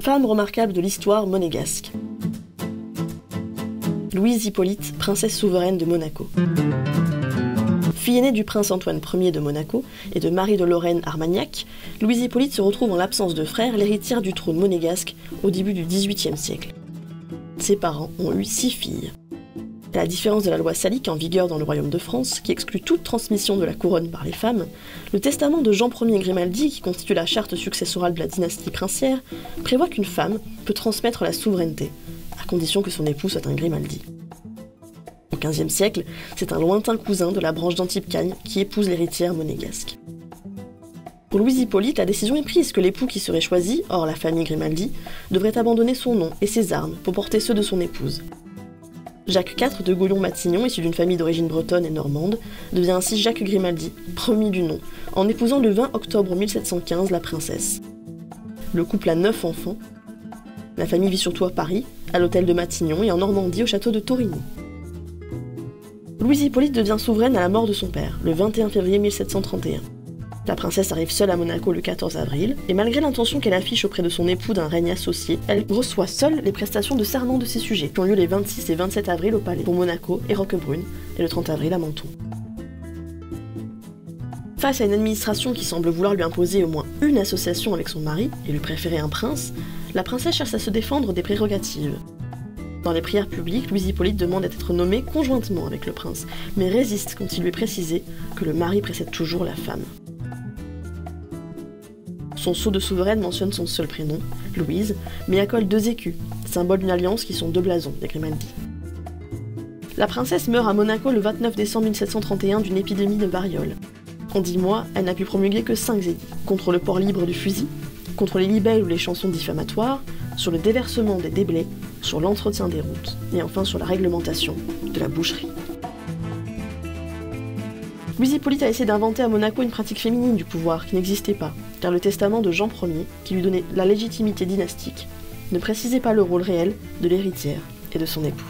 femme remarquable de l'histoire monégasque. Louise Hippolyte, princesse souveraine de Monaco. Fille aînée du prince Antoine Ier de Monaco et de Marie de Lorraine Armagnac, Louise Hippolyte se retrouve en l'absence de frères l'héritière du trône monégasque au début du XVIIIe siècle. Ses parents ont eu 6 filles. À la différence de la loi salique en vigueur dans le royaume de France, qui exclut toute transmission de la couronne par les femmes, le testament de Jean Ier Grimaldi, qui constitue la charte successorale de la dynastie princière, prévoit qu'une femme peut transmettre la souveraineté, à condition que son époux soit un Grimaldi. Au XVe siècle, c'est un lointain cousin de la branche d'Antibes-Cagne qui épouse l'héritière monégasque. Pour Louise Hippolyte, la décision est prise que l'époux qui serait choisi, hors la famille Grimaldi, devrait abandonner son nom et ses armes pour porter ceux de son épouse. Jacques IV de Goyon-Matignon, issu d'une famille d'origine bretonne et normande, devient ainsi Jacques Grimaldi, premier du nom, en épousant le 20 octobre 1715 la princesse. Le couple a 9 enfants. La famille vit surtout à Paris, à l'hôtel de Matignon et en Normandie au château de Torigny. Louise Hippolyte devient souveraine à la mort de son père, le 21 février 1731. La princesse arrive seule à Monaco le 14 avril, et malgré l'intention qu'elle affiche auprès de son époux d'un règne associé, elle reçoit seule les prestations de serment de ses sujets, qui ont lieu les 26 et 27 avril au palais, pour Monaco et Roquebrune, et le 30 avril à Menton. Face à une administration qui semble vouloir lui imposer au moins une association avec son mari, et lui préférer un prince, la princesse cherche à se défendre des prérogatives. Dans les prières publiques, Louise Hippolyte demande à être nommée conjointement avec le prince, mais résiste quand il lui est précisé que le mari précède toujours la femme. Son sceau de souveraine mentionne son seul prénom, Louise, mais accole 2 écus, symbole d'une alliance qui sont 2 blasons des Grimaldi. La princesse meurt à Monaco le 29 décembre 1731 d'une épidémie de variole. En 10 mois, elle n'a pu promulguer que 5 édits, contre le port libre du fusil, contre les libelles ou les chansons diffamatoires, sur le déversement des déblais, sur l'entretien des routes, et enfin sur la réglementation de la boucherie. Louise Hippolyte a essayé d'inventer à Monaco une pratique féminine du pouvoir qui n'existait pas, car le testament de Jean Ier, qui lui donnait la légitimité dynastique, ne précisait pas le rôle réel de l'héritière et de son époux.